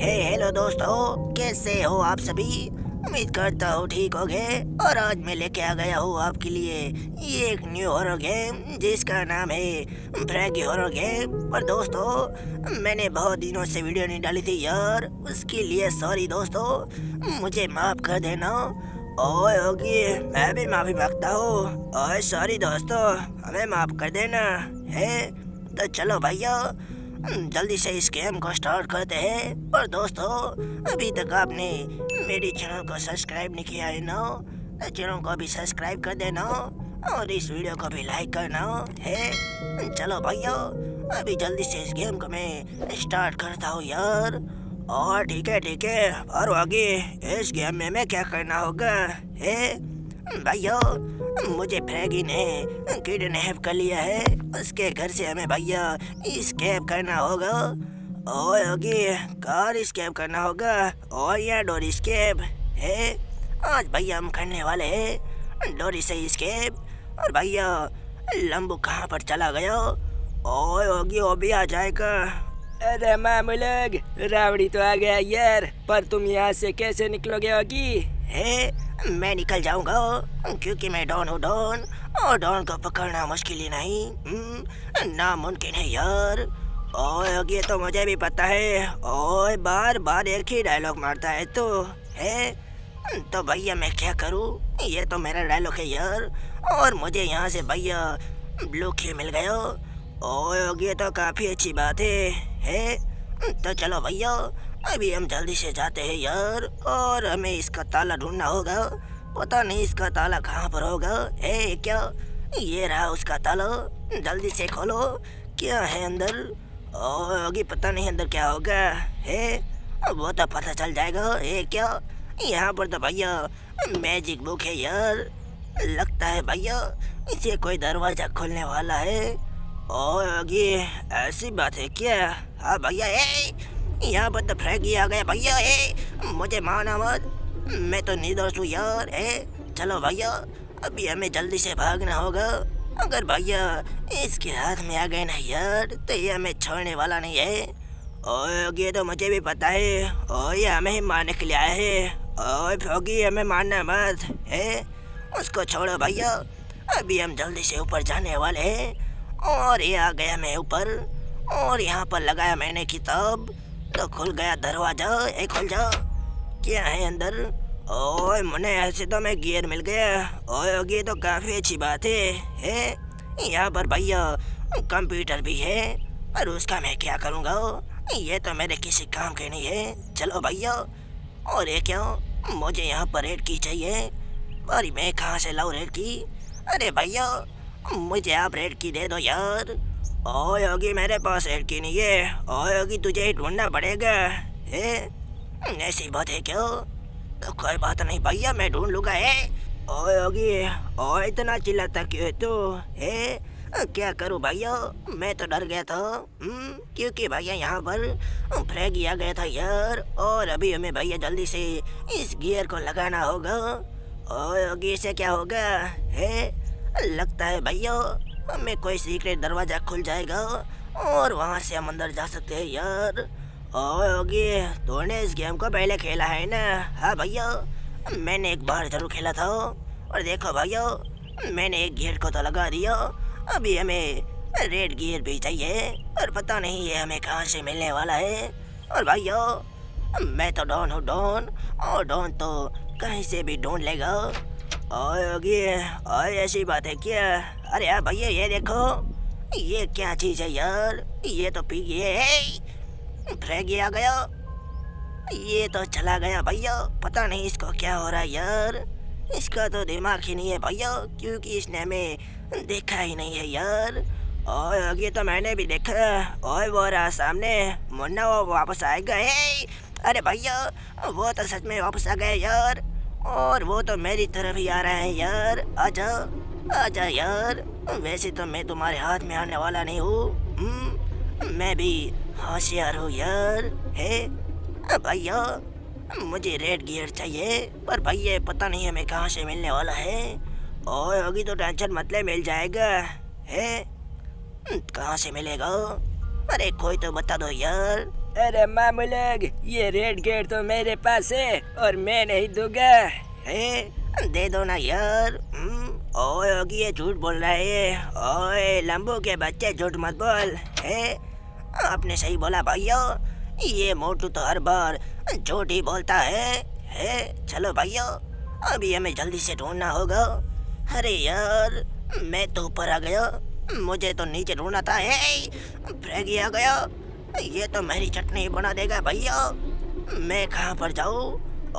Hello दोस्तों, कैसे हो आप सभी। उम्मीद करता हूँ ठीक होगे। और आज मैं लेके आ गया हूँ आपके लिए ये एक न्यू हॉरर गेम जिसका नाम है फ्रैगी हॉरर गेम। और दोस्तों, मैंने बहुत दिनों से वीडियो नहीं डाली थी यार, उसके लिए सॉरी दोस्तों, मुझे माफ़ कर देना। ओए ओगी, मैं भी माफ़ी मांगता हूँ। ओए सॉरी दोस्तों, हमें माफ़ कर देना है। तो चलो भैया, जल्दी से इस गेम को स्टार्ट करते हैं। और दोस्तों, अभी तक आपने मेरी चैनल को सब्सक्राइब नहीं किया है ना, तो चैनल को भी सब्सक्राइब कर देना और इस वीडियो को भी लाइक करना है। चलो भैया, अभी जल्दी से इस गेम को मैं स्टार्ट करता हूँ यार। और ठीक है। और आगे इस गेम में मैं क्या करना होगा है भैया, मुझे फ्रैगी ने किडनैप कर लिया है। उसके घर से हमें भैया एस्केप करना होगा। ओए ओगी, कार एस्केप करना होगा और यह डोर एस्केप है। आज भैया हम करने वाले हैं डोरी से एस्केप। और भैया लंबू कहाँ पर चला गया। ओए ओगी, वो भी आ जाएगा। अरे मामू लोग, रावड़ी तो आ गया यार, पर तुम यहाँ से कैसे निकलोगे ओगी। है, मैं निकल जाऊंगा क्योंकि मैं डॉन हूँ डॉन, और डॉन को पकड़ना मुश्किल ही नहीं नामुमकिन है यार। ओए ओगी, तो मुझे भी पता है। ओए, बार बार एक ही डायलॉग मारता है तो है। तो भैया मैं क्या करूँ, ये तो मेरा डायलॉग है यार। और मुझे यहाँ से भैया ब्लू की मिल गया। ओए ओगी, तो काफ़ी अच्छी बात है। तो चलो भैया, अभी हम जल्दी से जाते हैं यार। और हमें इसका ताला ढूंढना होगा। पता नहीं इसका ताला कहाँ पर होगा है। क्या ये रहा उसका ताला, जल्दी से खोलो। क्या है अंदर। ओए ओगी, पता नहीं अंदर क्या होगा है, वो तो पता चल जाएगा। है क्या, यहाँ पर तो भैया मैजिक बुक है यार। लगता है भैया इसे कोई दरवाज़ा खोलने वाला है। ओए ओगी, ऐसी बात है क्या। हाँ भैया, यहाँ पर तो फ्रैगी आ गया भैया। मुझे माना मत, मैं तो निर्दोष हूँ यार। चलो भैया, अभी हमें जल्दी से भागना होगा। अगर भैया इसके हाथ में आ गए ना यार, तो ये हमें छोड़ने वाला नहीं है। ओए ओगी, तो मुझे भी पता है। ओए, हमें ही मारने के लिए आया है। ओए ओगी, हमें मारना मत है, उसको छोड़ो भैया। अभी हम जल्दी से ऊपर जाने वाले हैं। और ये आ गया मैं ऊपर, और यहाँ पर लगाया मैंने किताब, तो खुल गया दरवाजा। ए खुल जा, क्या है अंदर। ओए मुने, ऐसे तो मैं गियर मिल गया। ओए ओगी, तो काफ़ी अच्छी बात है। यहाँ पर भैया कंप्यूटर भी है, और उसका मैं क्या करूँगा, ये तो मेरे किसी काम के नहीं है। चलो भैया। और ये क्या, मुझे यहाँ पर रेड की चाहिए। अरे मैं कहाँ से लाऊँ रेड की। अरे भैया, मुझे आप रेड की दे दो यार। ओए ओगी, मेरे पास रेड की नहीं है। ओए ओगी, तुझे ही ढूंढना पड़ेगा है। ऐसी बात है क्यों, तो कोई बात नहीं भैया, मैं ढूंढ लूँगा है। ओए ओगी, और इतना चिल्लाता क्यों तो है। क्या करूँ भैया, मैं तो डर गया था क्योंकि भैया यहाँ पर फ्रैगी आ गया था यार। और अभी हमें भैया जल्दी से इस गियर को लगाना होगा। ओए ओगी, इससे क्या होगा है। लगता है भैया हमें कोई सीक्रेट दरवाज़ा खुल जाएगा, और वहाँ से हम अंदर जा सकते हैं यार। ओए ओगी, तूने इस गेम को पहले खेला है ना। हाँ भैया, मैंने एक बार जरूर खेला था। और देखो भैया, मैंने एक गियर को तो लगा दिया। अभी हमें रेड गियर भी चाहिए, और पता नहीं ये हमें कहाँ से मिलने वाला है। और भैया मैं तो डॉन हूँ डॉन, और डॉन तो कहीं से भी ढूंढ लेगा। ओए ओगी, और ऐसी बात है क्या। अरे यार भैया, ये देखो, ये क्या चीज़ है यार। ये तो पी गया, फ्रैगी आ गया, ये तो चला गया भैया। पता नहीं इसको क्या हो रहा है यार। इसका तो दिमाग ही नहीं है भैया, क्योंकि इसने हमें देखा ही नहीं है यार। ओए ओगी, तो मैंने भी देखा। ओए, वो रहा सामने मुन्ना, वो वापस आएगा। अरे भैया, वो तो सच में वापस आ गया यार, और वो तो मेरी तरफ ही आ रहा है यार। आजा यार, वैसे तो मैं तुम्हारे हाथ में आने वाला नहीं हूँ, मैं भी होशियार हूँ यार। है भैया, मुझे रेड गियर चाहिए, पर भैया पता नहीं हमें कहाँ से मिलने वाला है। ओए ओगी, तो टेंशन मतलब मिल जाएगा है। कहाँ से मिलेगा, अरे कोई तो बता दो यार। अरे मामू लोग, ये रेड गेट तो मेरे पास है और मैं नहीं दूंगा। दे दो ना यार। ओए ओगी, ये झूठ बोल रहा है। ओए लंबू के बच्चे, झूठ मत बोल। आपने सही बोला भैया, ये मोटू तो हर बार झूठ ही बोलता है। चलो भैया, अभी हमें जल्दी से ढूंढना होगा। अरे यार, मैं तो ऊपर आ गया, मुझे तो नीचे ढूंढना था। फ्रैगी आ गया, ये तो मेरी चटनी बना देगा भैया। मैं कहाँ पर जाऊँ?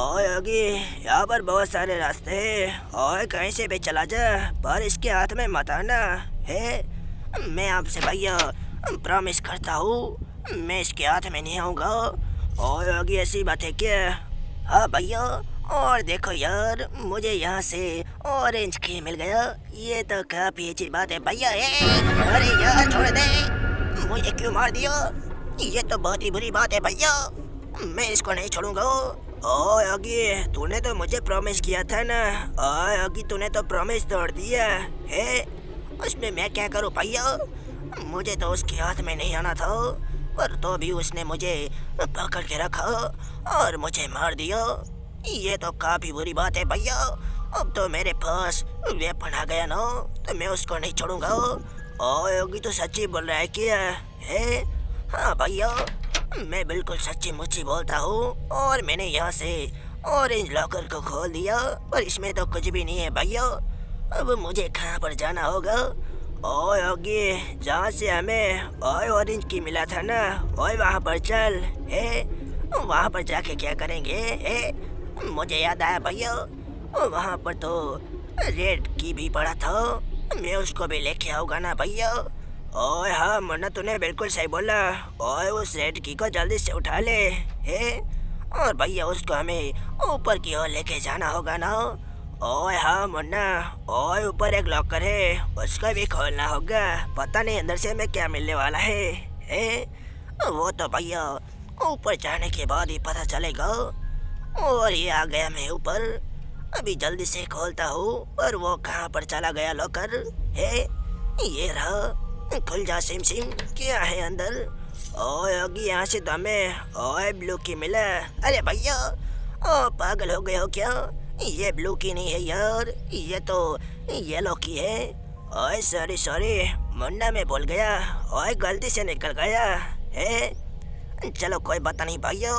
ओए ओगी, यहाँ पर बहुत सारे रास्ते हैं, और कहीं से भी चला जा, पर इसके हाथ में मत आना। मैं आपसे भैया प्रॉमिस करता हूँ, मैं इसके हाथ में नहीं आऊँगा। ओए ओगी, ऐसी बात है क्या? हाँ भैया। और देखो यार, मुझे यहाँ से ऑरेंज की मिल गया, ये तो काफ़ी अच्छी बात है भैया। अरे यार छोड़ दे, मुझे क्यों मार दिया? ये तो बहुत ही बुरी बात है भैया, मैं इसको नहीं छोड़ूंगा। ओए ओगी, तूने तो मुझे प्रॉमिस किया था ना। ओए ओगी, तूने तो प्रॉमिस तोड़ दिया है, उसमें मैं क्या करूँ भैया? मुझे तो उसके हाथ में नहीं आना था, पर तो भी उसने मुझे पकड़ के रखा और मुझे मार दिया। ये तो काफ़ी बुरी बात है भैया। अब तो मेरे पास वेपन आ गया ना, तो मैं उसको नहीं छोड़ूंगा। ओए ओगी, तो सच्ची बोल रहा है क्या? है हाँ भैया, मैं बिल्कुल सच्ची मुच्ची बोलता हूँ। और मैंने यहाँ से ऑरेंज लॉकर को खोल दिया, पर इसमें तो कुछ भी नहीं है भैया। अब मुझे कहाँ पर जाना होगा? ओए ओगी, जहाँ से हमें ओए ऑरेंज की मिला था ना, ओए वहाँ पर चल। वहाँ पर जाके क्या करेंगे? मुझे याद आया भैया, वहाँ पर तो रेड की भी पड़ा था, मैं उसको भी लेके आऊँगा ना भैया। ओए हाँ, मुन्ना तूने बिल्कुल सही बोला। ओए उस रेड की को जल्दी से उठा ले। और भैया उसको हमें ऊपर की ओर लेके जाना होगा ना। ओए हाँ मुन्ना, ओए ऊपर एक लॉकर है, उसका भी खोलना होगा। पता नहीं अंदर से हमें क्या मिलने वाला है। वो तो भैया ऊपर जाने के बाद ही पता चलेगा। और ये आ गया मैं ऊपर, अभी जल्दी से खोलता हूँ। पर वो कहाँ पर चला गया लॉकर? ये रहा, खुल जा सिम सिम, क्या है अंदर? ओए ओगी, यहाँ से तो हमें ओए ब्लू की मिला। अरे भैया, ओ पागल हो गए हो क्या? ये ब्लू की नहीं है यार, ये तो येलो की है। ओए सॉरी सॉरी मुन्ना, मैं बोल गया। ओए गलती से निकल गया। चलो कोई बात नहीं भैया,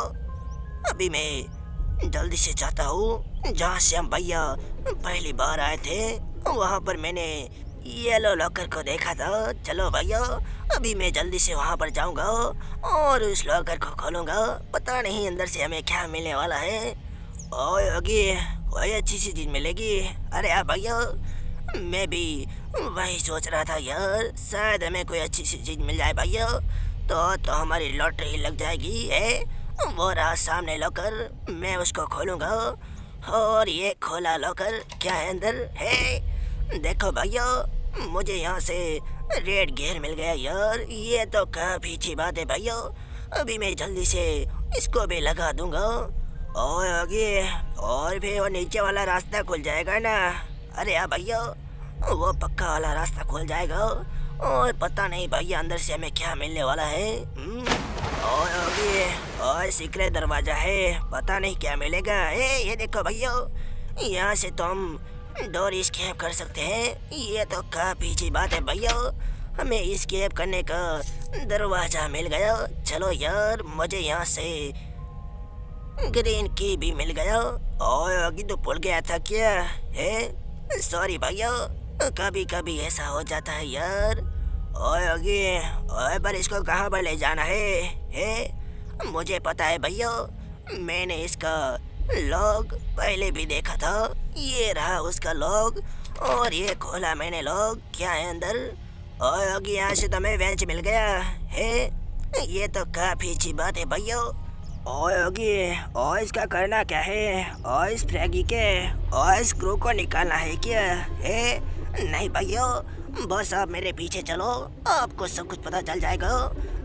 अभी मैं जल्दी से जाता हूँ। जहाँ से हम भैया पहली बार आए थे, वहाँ पर मैंने येलो लॉकर को देखा था। चलो भैया, अभी मैं जल्दी से वहाँ पर जाऊँगा और उस लॉकर को खोलूँगा। पता नहीं अंदर से हमें क्या मिलने वाला है। ओए ओगी, कोई अच्छी सी चीज़ मिलेगी। अरे हाँ भैया, मैं भी वही सोच रहा था यार, शायद हमें कोई अच्छी सी चीज़ मिल जाए भैया, तो हमारी लॉटरी लग जाएगी। वो रहा सामने लॉकर, मैं उसको खोलूंगा। और ये खोला लॉकर, क्या है अंदर? देखो भैया, मुझे यहाँ से रेड गियर मिल गया यार, ये तो काफ़ी अच्छी बात है भैया। अभी मैं जल्दी से इसको भी लगा दूंगा। ओए ओगी, और भी वो नीचे वाला रास्ता खुल जाएगा ना? अरे हाँ भैया, वो पक्का वाला रास्ता खुल जाएगा। और पता नहीं भैया अंदर से हमें क्या मिलने वाला है। ओए ओगी, और सीक्रेट दरवाज़ा है, पता नहीं क्या मिलेगा। ये देखो भैया, यहाँ से तो हम डोर स्केप कर सकते हैं, ये तो काफ़ी अच्छी बात है भैया। हमें स्केप करने का दरवाज़ा मिल गया। चलो यार, मुझे यहाँ से ग्रीन की भी मिल गया। ओए ओगी, तो भूल गया था क्या? सॉरी भैया, कभी कभी ऐसा हो जाता है यार। ओए ओगी, ओए पर इसको कहाँ पर ले जाना है? मुझे पता है भैया, मैंने इसका लॉग पहले भी देखा था। ये रहा उसका लॉग, और ये खोला मैंने लॉग, क्या है अंदर? ओए ओगी, यहाँ से तुम्हें बेंच मिल गया है, ये तो काफ़ी अच्छी बात है भैया। ओए ओगी, और इसका करना क्या है? और इस फ्रैगी के और स्क्रू को निकालना है क्या? नहीं भैया, बस आप मेरे पीछे चलो, आपको सब कुछ पता चल जाएगा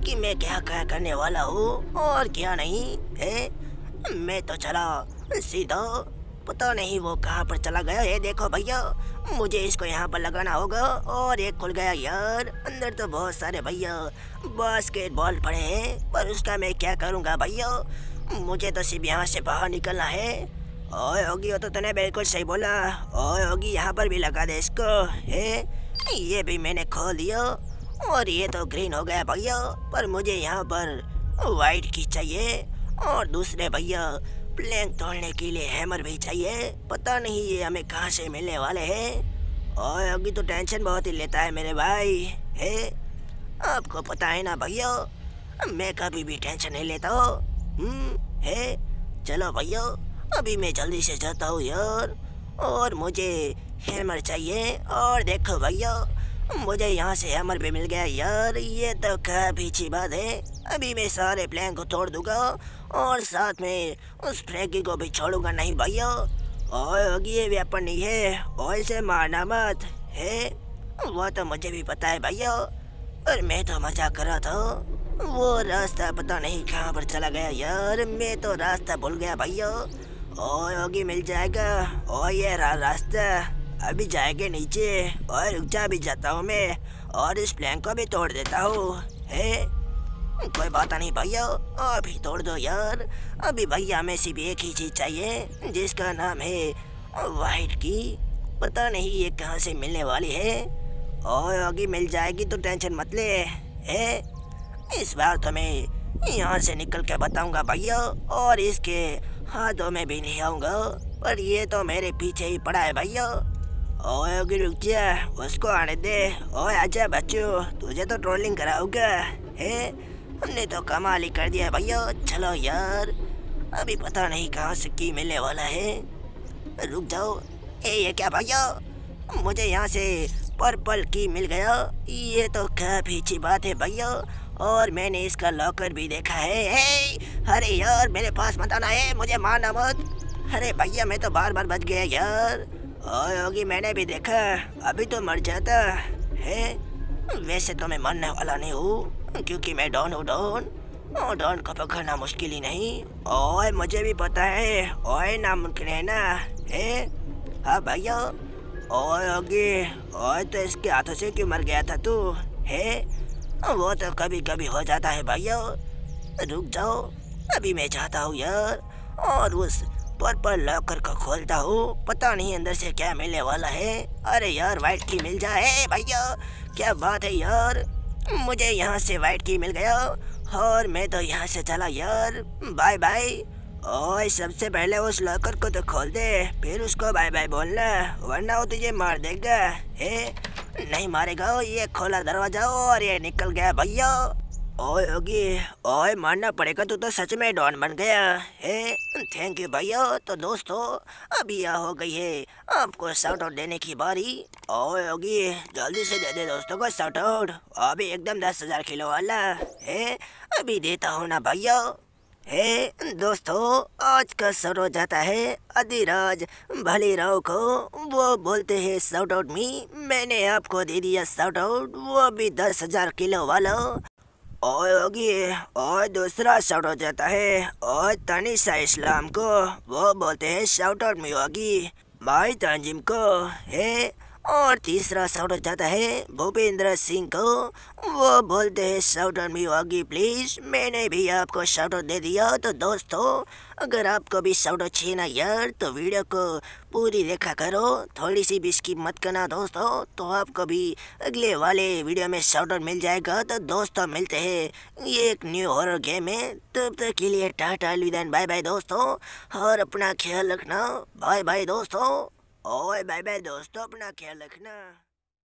कि मैं क्या क्या करने वाला हूँ और क्या नहीं। मैं तो चला सीधा। पता नहीं वो कहाँ पर चला गया। ये देखो भैया, मुझे इसको यहाँ पर लगाना होगा। और एक खुल गया यार, अंदर तो बहुत सारे भैया बास्केटबॉल पड़े हैं, पर उसका मैं क्या करूँगा भैया। मुझे तो सिर्फ यहाँ से बाहर निकलना है। ओए ओगी, तो तूने बिल्कुल सही बोला। ओए ओगी, यहाँ पर भी लगा दे इसको। है ये भी मैंने खोल दिया और ये तो ग्रीन हो गया भैया, पर मुझे यहाँ पर वाइट की चाहिए। और दूसरे भैया प्लैंक तोड़ने के लिए हैमर भी चाहिए। पता नहीं ये हमें कहाँ से मिलने वाले हैं। ओए ओगी, तो टेंशन बहुत ही लेता है मेरे भाई। है आपको पता है ना भैया, मैं कभी भी टेंशन नहीं लेता। है चलो भैया, अभी मैं जल्दी से जाता हूँ यार। और मुझे हैमर चाहिए। और देखो भैया, मुझे यहाँ से हैमर भी मिल गया यार। ये तो काफ़ी अच्छी बात है। अभी मैं सारे प्लैंक को तोड़ दूंगा और साथ में उस फ्रैगी को भी छोड़ूंगा नहीं भैया। ओए ओगी, ये वेपन नहीं है, ओए से मारना मत। है वो तो मुझे भी पता है भैया, और मैं तो मजा कर रहा था। वो रास्ता पता नहीं कहाँ पर चला गया यार, मैं तो रास्ता भूल गया भैया। ओए ओगी, मिल जाएगा। और ये रास्ता, अभी जाएंगे नीचे। और रुक जा, भी जाता हूँ मैं और इस प्लैंक को भी तोड़ देता हूँ। है कोई बात नहीं भैया, अभी तोड़ दो यार। अभी भैया हमें सिर्फ एक ही चीज़ चाहिए जिसका नाम है वाइट की। पता नहीं ये कहाँ से मिलने वाली है। ओए ओगी, मिल जाएगी, तो टेंशन मत ले। है इस बार तो मैं यहाँ से निकल के बताऊंगा भैया, और इसके हाथों में भी नहीं आऊँगा। पर ये तो मेरे पीछे ही पड़ा है भैया। ओए ओगी, रुक जा, उसको आने दे। ओए आजा बच्चों, तुझे तो ट्रोलिंग कराऊंगा। है हमने तो कमाल ही कर दिया भैया। चलो यार, अभी पता नहीं कहाँ से की मिलने वाला है। रुक जाओ। ये क्या भैया, मुझे यहाँ से पर्पल की मिल गया। ये तो काफ़ी अच्छी बात है भैया। और मैंने इसका लॉकर भी देखा है। अरे यार, मेरे पास मत आना है, मुझे मारना मत। अरे भैया, मैं तो बार बार बच गया यार। ओए ओगी, मैंने भी देखा, अभी तो मर जाता। है वैसे तो मैं मरने वाला नहीं हूँ, क्योंकि मैं डॉन हूँ। डॉन को पकड़ना मुश्किल ही नहीं। ओए, मुझे भी पता है। ओए, नामुमकिन है ना। है हाँ भैया। ओए ओगी, ओए, तो इसके हाथों से क्यों मर गया था तू? है वो तो कभी कभी हो जाता है भैया। रुक जाओ, अभी मैं जाता हूँ यार और उस पर्पल लॉकर को खोलता हूँ। पता नहीं अंदर से क्या मिलने वाला है। अरे यार, वाइट की मिल जाए भैया, क्या बात है यार। मुझे यहाँ से वाइट की मिल गया और मैं तो यहाँ से चला यार, बाय बाय। ओए, सबसे पहले उस लॉकर को तो खोल दे, फिर उसको बाय बाय बोलना, वरना वो तुझे मार देगा। है नहीं मारेगा। ये खोला दरवाजा और ये निकल गया भैया। ओए ओगी, ओए, मारना पड़ेगा, तू तो सच में डॉन बन गया। है थैंक यू भैया। तो दोस्तों, अभी यह हो गई है आपको शाउट आउट देने की बारी। ओए ओगी, जल्दी से दे दे दोस्तों को शाउट आउट। अभी एकदम 10,000 किलो वाला है, अभी देता हूँ ना भैया। हे दोस्तों, आज का शाउट आउट जाता है अधिराज भली राव को। वो बोलते हैं शाउट आउट मी, मैंने आपको दे दिया शाउट आउट, वो भी 10,000 किलो वाला। ओए ओगी, और दूसरा शाउट आउट जाता है और तनिशा इस्लाम को। वो बोलते हैं शाउट आउट मी ओगी, भाई तंजीम को। है और तीसरा शाउट आउट जाता है भूपेंद्र सिंह को। वो बोलते हैं shout out me Oggy please, मैंने भी आपको शाउट आउट दे दिया। तो दोस्तों, अगर आपको भी शाउट आउट चाहिए ना यार, तो वीडियो को पूरी देखा करो, थोड़ी सी भी स्किप मत करना दोस्तों, तो आपको भी अगले वाले वीडियो में शाउट आउट मिल जाएगा। तो दोस्तों, मिलते हैं ये एक न्यू हॉरर गेम है। तब तक के लिए टाटा, अलविदा, बाय बाय दोस्तों, और अपना ख्याल रखना। बाय बाय दोस्तों। ओए बाय बाय दोस्तों, अपना ख्याल रखना।